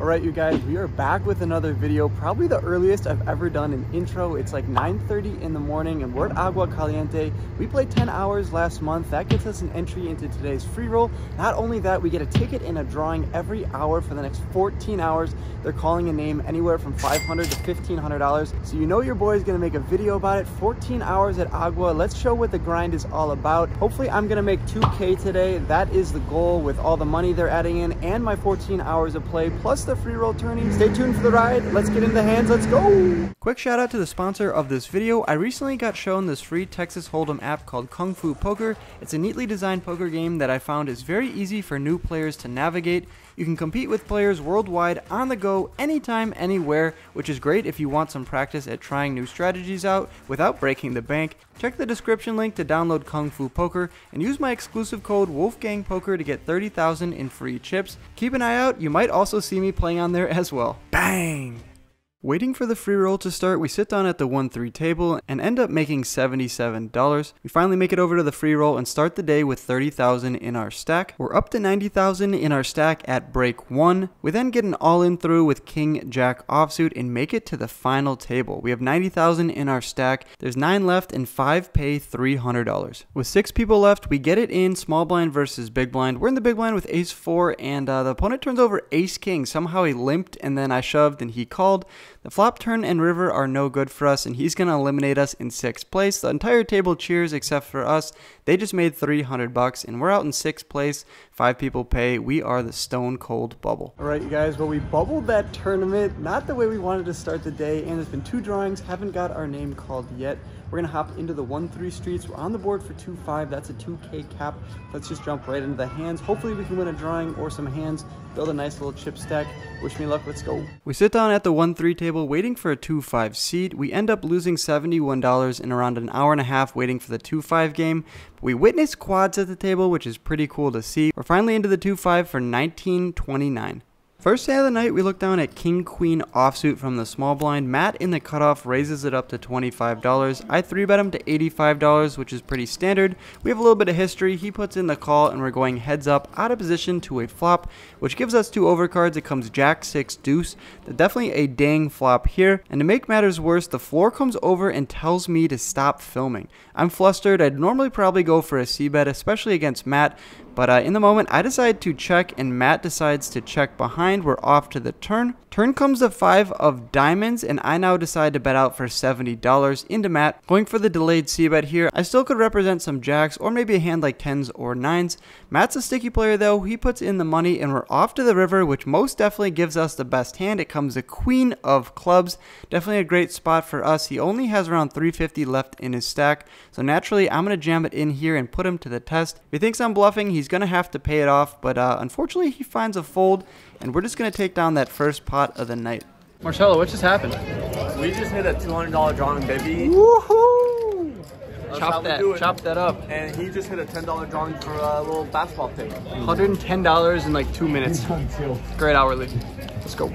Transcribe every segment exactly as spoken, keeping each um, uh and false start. All right, you guys, we are back with another video, probably the earliest I've ever done an intro. It's like nine thirty in the morning and we're at Agua Caliente. We played ten hours last month. That gets us an entry into today's free roll. Not only that, we get a ticket in a drawing every hour for the next fourteen hours. They're calling a name anywhere from five hundred dollars to fifteen hundred dollars. So you know your boy is gonna make a video about it. fourteen hours at Agua. Let's show what the grind is all about. Hopefully I'm gonna make two K today. That is the goal with all the money they're adding in and my fourteen hours of play, plus the The free roll tourney. Stay tuned for the ride. Let's get in the hands. Let's go. Quick shout out to the sponsor of this video. I recently got shown this free Texas Hold'em app called Kung Fu Poker. It's a neatly designed poker game that I found is very easy for new players to navigate. You can compete with players worldwide on the go, anytime, anywhere, which is great if you want some practice at trying new strategies out without breaking the bank. Check the description link to download Kung Fu Poker and use my exclusive code Wolfgang Poker to get thirty thousand in free chips. Keep an eye out, you might also see me playing on there as well. Bang! Waiting for the free roll to start, we sit down at the one three table and end up making seventy-seven dollars. We finally make it over to the free roll and start the day with thirty thousand dollars in our stack. We're up to ninety thousand dollars in our stack at break one. We then get an all-in through with King Jack offsuit and make it to the final table. We have ninety thousand dollars in our stack. There's nine left and five pay three hundred dollars. With six people left, we get it in small blind versus big blind. We're in the big blind with ace four and uh, the opponent turns over ace king. Somehow he limped and then I shoved and he called. The flop, turn, and river are no good for us, and he's going to eliminate us in sixth place. The entire table cheers except for us. They just made three hundred bucks, and we're out in sixth place. Five people pay. We are the stone cold bubble. All right, you guys, well, we bubbled that tournament. Not the way we wanted to start the day, and there's been two drawings. Haven't got our name called yet. We're going to hop into the one three streets. We're on the board for two five. That's a two K cap. Let's just jump right into the hands. Hopefully we can win a drawing or some hands, build a nice little chip stack. Wish me luck. Let's go. We sit down at the one three table waiting for a two five seat. We end up losing seventy-one dollars in around an hour and a half waiting for the two five game. We witness quads at the table, which is pretty cool to see. We're finally into the two five for nineteen twenty-nine. First day of the night, we look down at King Queen offsuit from the small blind. Matt in the cutoff raises it up to twenty-five dollars. I three bet him to eighty-five dollars, which is pretty standard. We have a little bit of history. He puts in the call, and we're going heads up out of position to a flop, which gives us two overcards. It comes Jack, six, deuce. Definitely a dang flop here. And to make matters worse, the floor comes over and tells me to stop filming. I'm flustered. I'd normally probably go for a c-bet, especially against Matt. But uh, in the moment, I decide to check, and Matt decides to check behind. We're off to the turn. Turn comes the five of diamonds, and I now decide to bet out for seventy dollars into Matt. Going for the delayed c-bet here. I still could represent some jacks, or maybe a hand like tens or nines. Matt's a sticky player, though. He puts in the money, and we're off to the river, which most definitely gives us the best hand. It comes the queen of clubs. Definitely a great spot for us. He only has around three fifty left in his stack, so naturally, I'm going to jam it in here and put him to the test. If he thinks I'm bluffing, he's going to have to pay it off, but uh, unfortunately he finds a fold, and we're just going to take down that first pot of the night. Marcello, what just happened? We just hit a two hundred dollar drawing, baby. Woohoo! Chop that, chop that up. And he just hit a ten dollar drawing for a little basketball thing. one hundred ten dollars in like two minutes. Great hourly. Let's go.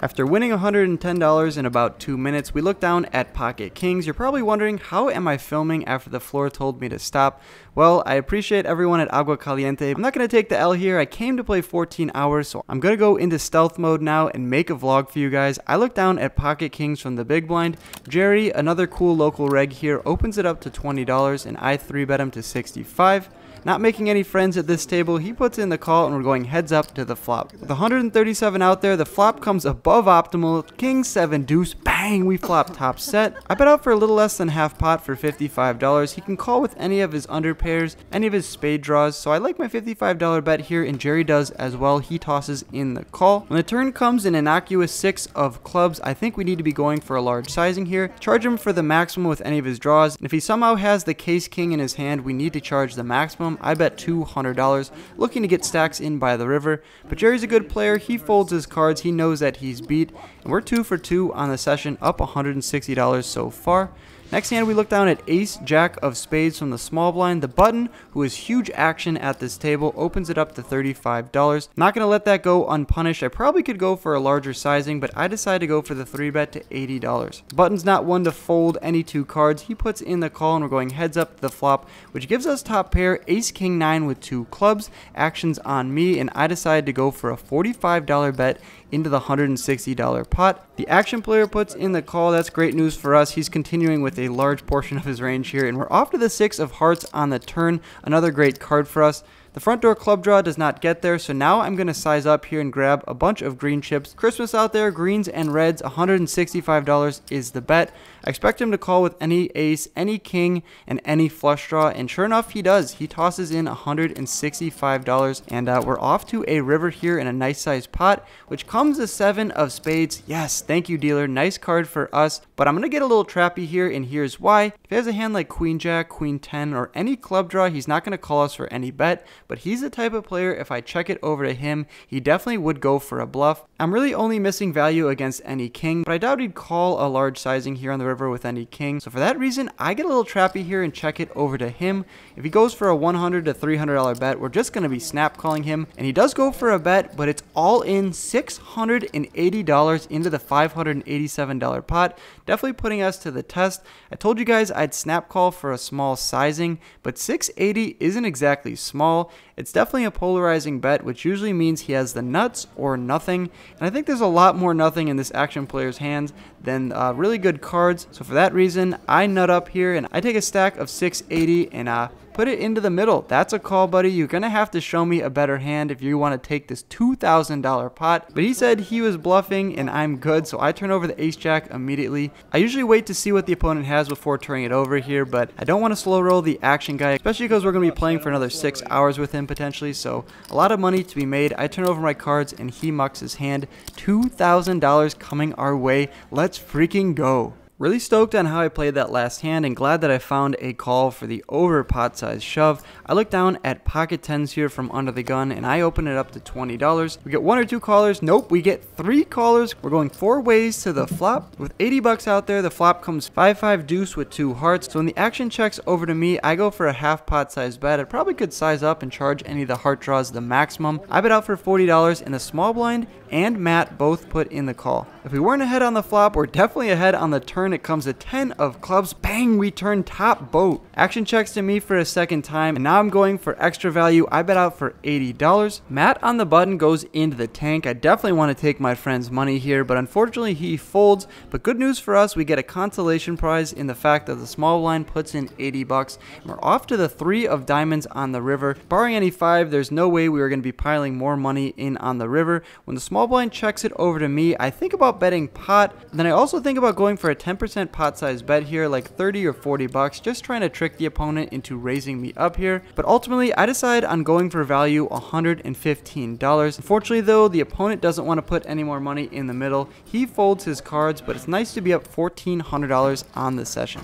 After winning one hundred ten dollars in about two minutes, we look down at pocket kings. You're probably wondering, how am I filming after the floor told me to stop? Well, I appreciate everyone at Agua Caliente. I'm not going to take the L here. I came to play fourteen hours, so I'm going to go into stealth mode now and make a vlog for you guys. I look down at pocket kings from the big blind. Jerry, another cool local reg here, opens it up to twenty dollars, and I three bet him to sixty-five dollars. Not making any friends at this table. He puts in the call, and we're going heads up to the flop. With one hundred thirty-seven out there, the flop comes above optimal. King, seven, deuce. Bang! We flop top set. I bet out for a little less than half pot for fifty-five dollars. He can call with any of his under pairs, any of his spade draws. So I like my fifty-five dollar bet here, and Jerry does as well. He tosses in the call. When the turn comes an innocuous six of clubs, I think we need to be going for a large sizing here. Charge him for the maximum with any of his draws. And if he somehow has the case king in his hand, we need to charge the maximum. I bet two hundred dollars, looking to get stacks in by the river, but Jerry's a good player. He folds his cards. He knows that he's beat, and we're two for two on the session, up one hundred sixty dollars so far. Next hand, we look down at ace jack of spades from the small blind. The button, who is huge action at this table, opens it up to thirty-five dollars. Not going to let that go unpunished. I probably could go for a larger sizing, but I decided to go for the three bet to eighty dollars. Button's not one to fold any two cards. He puts in the call, and we're going heads up to the flop, which gives us top pair ace king nine with two clubs. Action's on me, and I decided to go for a forty-five dollar bet into the one hundred sixty dollar pot. The action player puts in the call. That's great news for us. He's continuing with a large portion of his range here, and we're off to the six of hearts on the turn. Another great card for us. The front door club draw does not get there, so now I'm going to size up here and grab a bunch of green chips. Christmas out there, greens and reds, one hundred sixty-five dollars is the bet. I expect him to call with any ace, any king, and any flush draw, and sure enough, he does. He tosses in one hundred sixty-five dollars, and uh, we're off to a river here in a nice sized pot, which comes the seven of spades. Yes, thank you, dealer. Nice card for us, but I'm going to get a little trappy here, and here's why. If he has a hand like queen jack, queen ten, or any club draw, he's not going to call us for any bet. But he's the type of player, if I check it over to him, he definitely would go for a bluff. I'm really only missing value against any king, but I doubt he'd call a large sizing here on the river with any king. So for that reason, I get a little trappy here and check it over to him. If he goes for a one hundred to three hundred dollar bet, we're just going to be snap calling him. And he does go for a bet, but it's all in six hundred eighty dollars into the five hundred eighty-seven dollar pot, definitely putting us to the test. I told you guys I'd snap call for a small sizing, but six eighty isn't exactly small. It's definitely a polarizing bet, which usually means he has the nuts or nothing, and I think there's a lot more nothing in this action player's hands than uh, really good cards. So for that reason, I nut up here, and I take a stack of six eighty and uh, put it into the middle. That's a call, buddy. You're going to have to show me a better hand if you want to take this two thousand dollar pot. But he said he was bluffing, and I'm good, so I turn over the ace-jack immediately. I usually wait to see what the opponent has before turning it over here, but I don't want to slow roll the action guy, especially because we're going to be playing for another six hours with him potentially, so a lot of money to be made. I turn over my cards, and he mucks his hand. two thousand dollars coming our way. Let's Let's freaking go. Really stoked on how I played that last hand, and glad that I found a call for the over pot size shove. I look down at pocket tens here from under the gun, and I open it up to twenty dollars. We get one or two callers. Nope, we get three callers. We're going four ways to the flop. With eighty bucks out there, the flop comes five five deuce with two hearts. So when the action checks over to me, I go for a half pot size bet. I probably could size up and charge any of the heart draws the maximum. I bet out for forty dollars, and the small blind and Matt both put in the call. If we weren't ahead on the flop, we're definitely ahead on the turn. It comes a ten of clubs. Bang, we turn top boat. Action checks to me for a second time, and now I'm going for extra value. I bet out for eighty dollars. Matt on the button goes into the tank. I definitely want to take my friend's money here, but unfortunately he folds. But good news for us, we get a consolation prize in the fact that the small blind puts in eighty bucks. And we're off to the three of diamonds on the river. Barring any five, there's no way we were going to be piling more money in on the river. When the small blind checks it over to me, I think about betting pot. Then I also think about going for a ten percent pot size bet here, like thirty or forty bucks, just trying to trick the opponent into raising me up here. But ultimately, I decide on going for value one hundred fifteen dollars. Unfortunately though, the opponent doesn't want to put any more money in the middle. He folds his cards, but it's nice to be up fourteen hundred dollars on the session.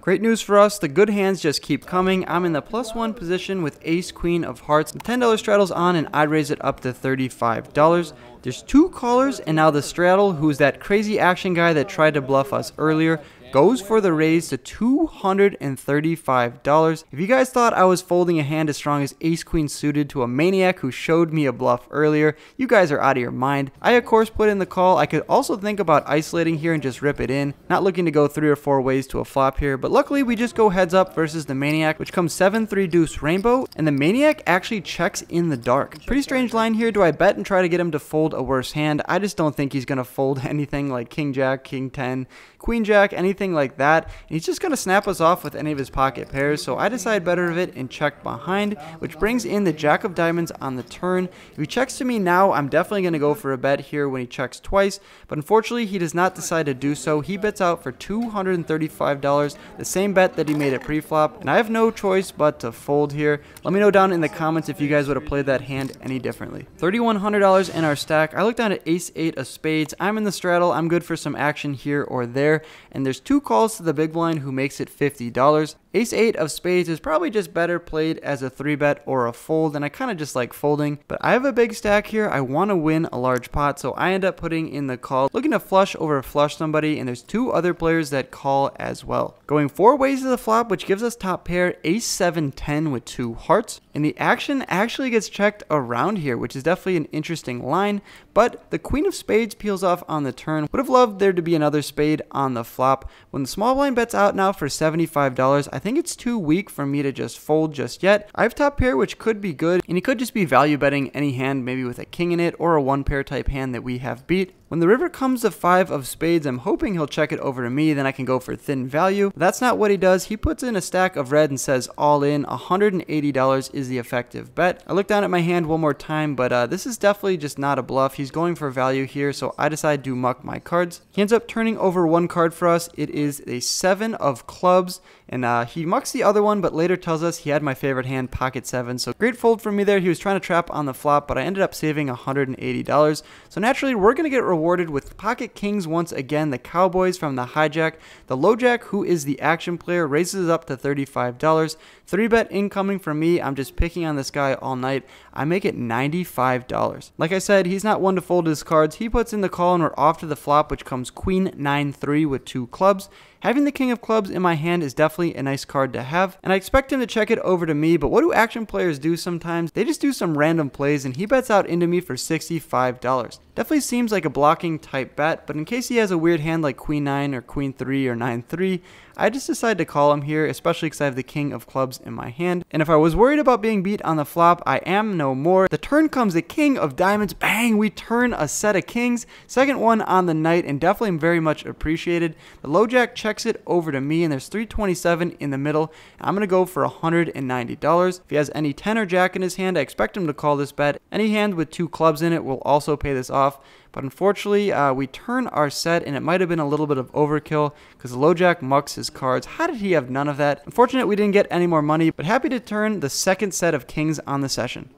Great news for us, the good hands just keep coming. I'm in the plus one position with ace queen of hearts. The ten dollar straddle's on, and I raise it up to thirty-five dollars. There's two callers, and now the straddle, who's that crazy action guy that tried to bluff us earlier, goes for the raise to two hundred thirty-five dollars. If you guys thought I was folding a hand as strong as ace queen suited to a maniac who showed me a bluff earlier, you guys are out of your mind. I of course put in the call. I could also think about isolating here and just rip it in. Not looking to go three or four ways to a flop here, but luckily we just go heads up versus the maniac, which comes seven three deuce rainbow, and the maniac actually checks in the dark. Pretty strange line here. Do I bet and try to get him to fold a worse hand? I just don't think he's going to fold anything like king jack, king ten, queen jack, anything like that, and he's just going to snap us off with any of his pocket pairs. So I decide better of it and check behind, which brings in the jack of diamonds on the turn. If he checks to me now, I'm definitely going to go for a bet here when he checks twice, but unfortunately he does not decide to do so. He bets out for two hundred thirty-five dollars, the same bet that he made at pre-flop, and I have no choice but to fold here. Let me know down in the comments if you guys would have played that hand any differently. thirty-one hundred dollars in our stack. I look down at ace eight of spades. I'm in the straddle. I'm good for some action here or there, and there's two Two calls to the big blind, who makes it fifty dollars. Ace eight of spades is probably just better played as a three bet or a fold, and I kind of just like folding. But I have a big stack here. I want to win a large pot, so I end up putting in the call, looking to flush over flush somebody, and there's two other players that call as well. Going four ways to the flop, which gives us top pair ace seven ten with two hearts. And the action actually gets checked around here, which is definitely an interesting line. But the queen of spades peels off on the turn. Would have loved there to be another spade on the flop. When the small blind bet's out now for seventy-five dollars, I think it's too weak for me to just fold just yet. I have top pair, which could be good, and he could just be value betting any hand, maybe with a king in it or a one pair type hand that we have beat. When the river comes to five of spades, I'm hoping he'll check it over to me, then I can go for thin value. That's not what he does. He puts in a stack of red and says all in. one hundred eighty dollars is the effective bet. I look down at my hand one more time, but uh, this is definitely just not a bluff. He's going for value here, so I decide to muck my cards. He ends up turning over one card for us. It is a seven of clubs, and uh, he mucks the other one, but later tells us he had my favorite hand, pocket seven. So great fold from me there. He was trying to trap on the flop, but I ended up saving one hundred eighty dollars. So naturally, we're going to get rewarded Rewarded with pocket kings once again. The Cowboys from the hijack. The LoJack, who is the action player, raises up to thirty-five dollars. three bet incoming from me. I'm just picking on this guy all night. I make it ninety-five dollars. Like I said, he's not one to fold his cards. He puts in the call, and we're off to the flop, which comes queen nine three with two clubs. Having the king of clubs in my hand is definitely a nice card to have, and I expect him to check it over to me, but what do action players do sometimes? They just do some random plays, and he bets out into me for sixty-five dollars. Definitely seems like a blocking type bet, but in case he has a weird hand like queen nine or queen three or nine three, I just decide to call him here, especially because I have the king of clubs in my hand. And if I was worried about being beat on the flop, I am no more. The turn comes the king of diamonds. Bang! We turn a set of kings. Second one on the night, and definitely very much appreciated. The LoJack checks it over to me, and there's three twenty-seven in the middle. I'm going to go for one hundred ninety dollars. If he has any ten or jack in his hand, I expect him to call this bet. Any hand with two clubs in it will also pay this off. But unfortunately, uh, we turn our set, and it might have been a little bit of overkill because the LoJack mucks his cards. How did he have none of that? Unfortunate we didn't get any more money, but happy to turn the second set of kings on the session.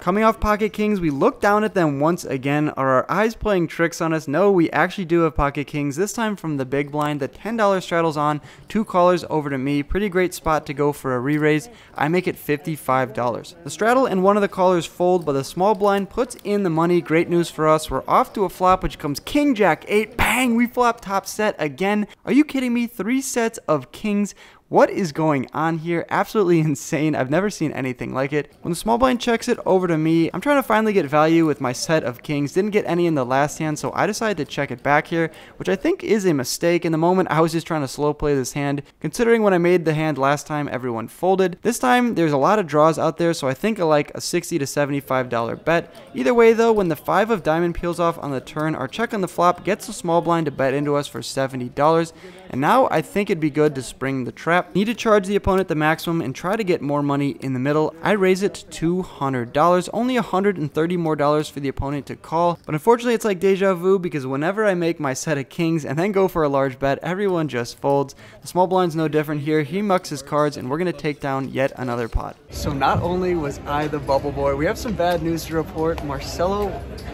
Coming off pocket kings, we look down at them once again. Are our eyes playing tricks on us? No, we actually do have pocket kings, this time from the big blind. The ten dollar straddles on, two callers over to me. Pretty great spot to go for a re-raise. I make it fifty-five dollars. The straddle and one of the callers fold, but the small blind puts in the money. Great news for us. We're off to a flop, which comes king jack eight. Bang, we flop top set again. Are you kidding me? Three sets of kings. What is going on here? Absolutely insane. I've never seen anything like it. When the small blind checks it over to me, I'm trying to finally get value with my set of kings. Didn't get any in the last hand, so I decided to check it back here, which I think is a mistake. In the moment, I was just trying to slow play this hand. Considering when I made the hand last time, everyone folded. This time, there's a lot of draws out there, so I think I like a sixty to seventy-five dollar bet. Either way, though, when the five of diamond peels off on the turn, our check on the flop gets the small blind to bet into us for seventy dollars. And now I think it'd be good to spring the trap. Need to charge the opponent the maximum and try to get more money in the middle. I raise it to two hundred dollars, only one hundred thirty more dollars for the opponent to call. But unfortunately, it's like deja vu, because whenever I make my set of kings and then go for a large bet, everyone just folds. The small blind's no different here. He mucks his cards, and we're going to take down yet another pot. So not only was I the bubble boy, we have some bad news to report. Marcelo,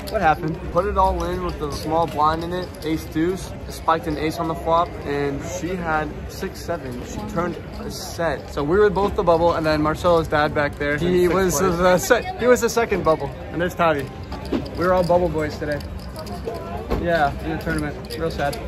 what happened? Put it all in with the small blind in it, ace deuce, spiked an ace on the flop, and she had six seven. She turned a set. So we were both the bubble, and then Marcelo's dad back there. He was the set. He was the second bubble, and there's Tavi. We were all bubble boys today. Yeah, in the tournament. Real sad.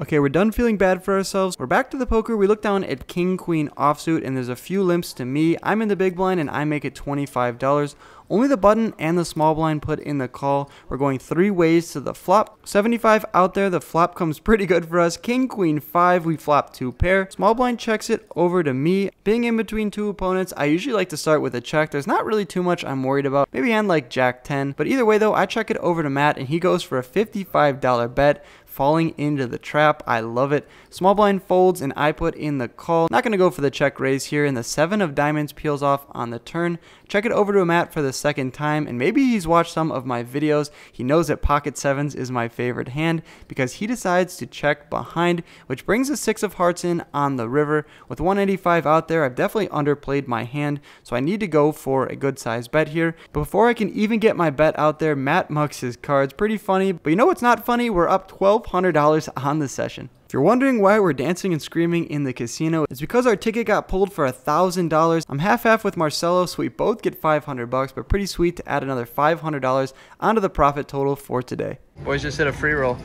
Okay, we're done feeling bad for ourselves. We're back to the poker. We look down at king queen offsuit, and there's a few limps to me. I'm in the big blind, and I make it twenty-five dollars. Only the button and the small blind put in the call. We're going three ways to the flop. seventy-five out there. The flop comes pretty good for us. King, queen, five. We flop two pair. Small blind checks it over to me. Being in between two opponents, I usually like to start with a check. There's not really too much I'm worried about. Maybe hand like jack ten. But either way, though, I check it over to Matt, and he goes for a fifty-five dollar bet, falling into the trap. I love it. Small blind folds, and I put in the call. Not going to go for the check raise here, and the seven of diamonds peels off on the turn. check it over to him at for the second time, and maybe he's watched some of my videos. He knows that pocket sevens is my favorite hand because he decides to check behind, which brings a six of hearts in on the river. With one eighty-five out there, I've definitely underplayed my hand, so I need to go for a good size bet here. Before I can even get my bet out there, Matt mucks his cards. Pretty funny, but you know what's not funny? We're up twelve hundred dollars on the session. If you're wondering why we're dancing and screaming in the casino, it's because our ticket got pulled for a thousand dollars. I'm half-half with Marcelo, so we both get five hundred bucks, but pretty sweet to add another five hundred dollars onto the profit total for today. Boys just hit a free roll.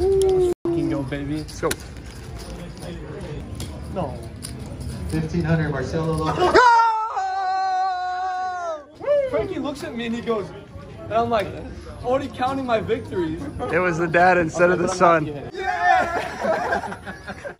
Ooh. Let's go, baby. Let's go. No. fifteen hundred, Marcelo. Frankie looks at me and he goes, and I'm like, already counting my victories. It was the dad instead okay, of the son.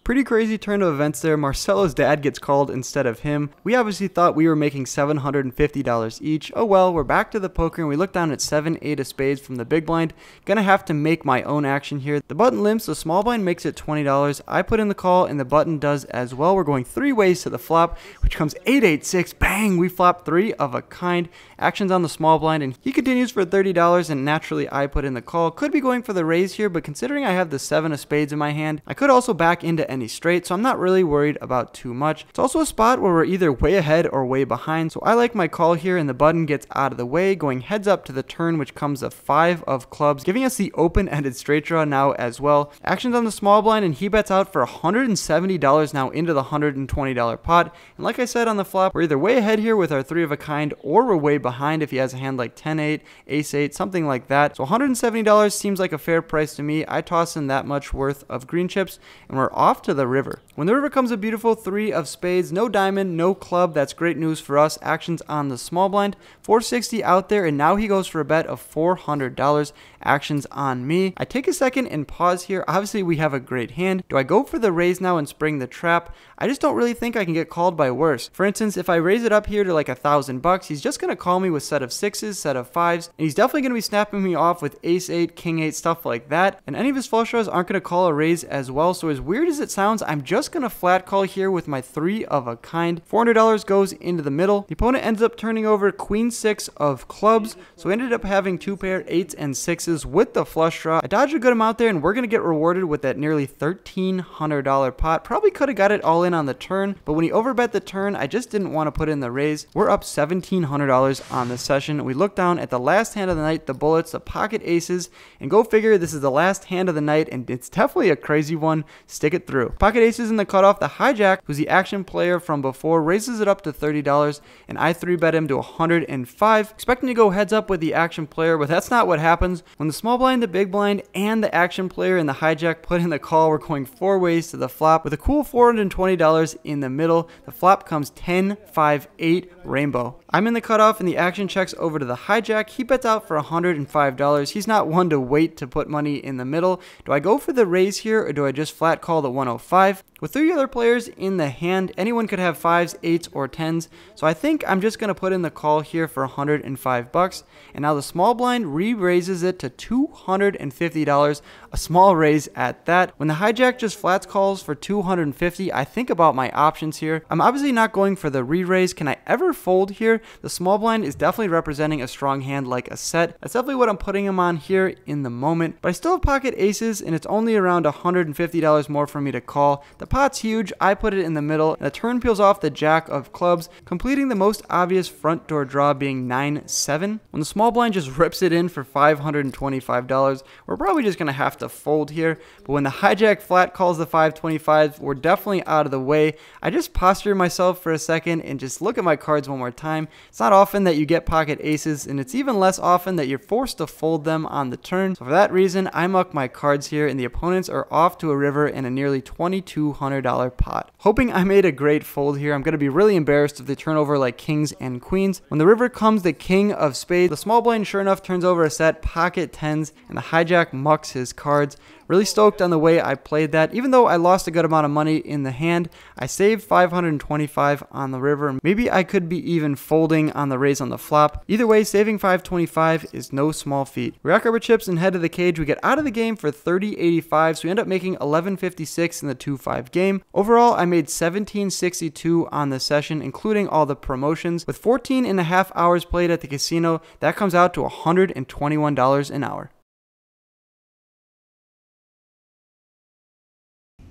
Pretty crazy turn of events there. Marcelo's dad gets called instead of him. We obviously thought we were making seven hundred fifty dollars each. Oh well, we're back to the poker and we look down at seven eight of spades from the big blind. Gonna have to make my own action here. The button limps, the small blind makes it twenty dollars. I put in the call and the button does as well. We're going three ways to the flop, which comes eight eight six. Bang! We flop three of a kind. Action's on the small blind and he continues for thirty dollars, and naturally I put in the call. Could be going for the raise here, but considering I have the seven of spades in my hand, I could also back into any straight, so I'm not really worried about too much. It's also a spot where we're either way ahead or way behind, so I like my call here, and the button gets out of the way, going heads up to the turn, which comes a five of clubs, giving us the open-ended straight draw now as well. Action's on the small blind, and he bets out for one hundred seventy dollars now into the one hundred twenty dollar pot, and like I said on the flop, we're either way ahead here with our three of a kind, or we're way behind if he has a hand like ten eight, ace eight, something like that. So one hundred seventy dollars seems like a fair price to me. I toss in that much worth of green chips, and we're off to the river. When the river comes a beautiful three of spades, no diamond, no club. That's great news for us. Action's on the small blind, four sixty out there, and now he goes for a bet of four hundred dollars. Action's on me. I take a second and pause here. Obviously, we have a great hand. Do I go for the raise now and spring the trap? I just don't really think I can get called by worse. For instance, if I raise it up here to like a thousand bucks, he's just gonna call me with set of sixes, set of fives, and he's definitely gonna be snapping me off with ace eight, king eight, stuff like that. And any of his flush draws aren't gonna call a raise as well. So as weird as it sounds, I'm just gonna flat call here with my three of a kind. four hundred dollars goes into the middle. The opponent ends up turning over queen six of clubs, so we ended up having two pair eights and sixes with the flush draw. I dodged a good amount there, and we're gonna get rewarded with that nearly thirteen hundred dollar pot. Probably could have got it all in on the turn, but when he overbet the turn, I just didn't want to put in the raise. We're up seventeen hundred dollars on the session. We look down at the last hand of the night, the bullets, the pocket aces, and go figure, this is the last hand of the night, and it's definitely a crazy one. Stick it through. Pocket aces in the cutoff. The hijack, who's the action player from before, raises it up to thirty dollars, and I three bet him to one hundred five, expecting to go heads up with the action player, but that's not what happens. When the small blind, the big blind, and the action player and the hijack put in the call, we're going four ways to the flop with a cool four hundred twenty dollars in the middle. The flop comes ten five eight rainbow. I'm in the cutoff, and the action checks over to the hijack. He bets out for one hundred five dollars. He's not one to wait to put money in the middle. Do I go for the raise here, or do I just flat call the one oh five? With three other players in the hand, anyone could have fives, eights, or tens, so I think I'm just gonna put in the call here for one hundred five bucks. And now the small blind re-raises it to two hundred fifty dollars, a small raise at that. When the hijack just flats calls for two hundred fifty dollars, I think about my options here. I'm obviously not going for the re-raise. Can I ever fold here? The small blind is definitely representing a strong hand like a set. That's definitely what I'm putting him on here in the moment, but I still have pocket aces, and it's only around one hundred fifty dollars more for me to call. The pot's huge. I put it in the middle, and the turn peels off the jack of clubs, completing the most obvious front door draw being nine seven. When the small blind just rips it in for five hundred twenty-five dollars, we're probably just going to have to fold here, but when the hijack flat calls the five twenty-five, we're definitely out of the way. I just posture myself for a second and just look at my cards one more time. It's not often that you get pocket aces, and it's even less often that you're forced to fold them on the turn, so for that reason, I muck my cards here, and the opponents are off to a river and a nearly twenty-two hundred dollar pot. Hoping I made a great fold here. I'm going to be really embarrassed if they turn over like kings and queens. When the river comes the king of spades, the small blind sure enough turns over a set, pocket tens, and the hijack mucks his cards. Really stoked on the way I played that. Even though I lost a good amount of money in the hand, I saved five hundred twenty-five on the river. Maybe I could be even folding on the raise on the flop. Either way, saving five twenty-five is no small feat. We rack our chips and head to the cage. We get out of the game for thirty eighty-five, so we end up making eleven fifty-six in the two five five game. Overall, I made seventeen sixty-two on the session, including all the promotions. With fourteen and a half hours played at the casino, that comes out to one hundred twenty-one dollars an hour.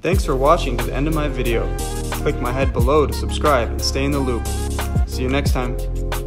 Thanks for watching to the end of my video. Click my head below to subscribe and stay in the loop. See you next time.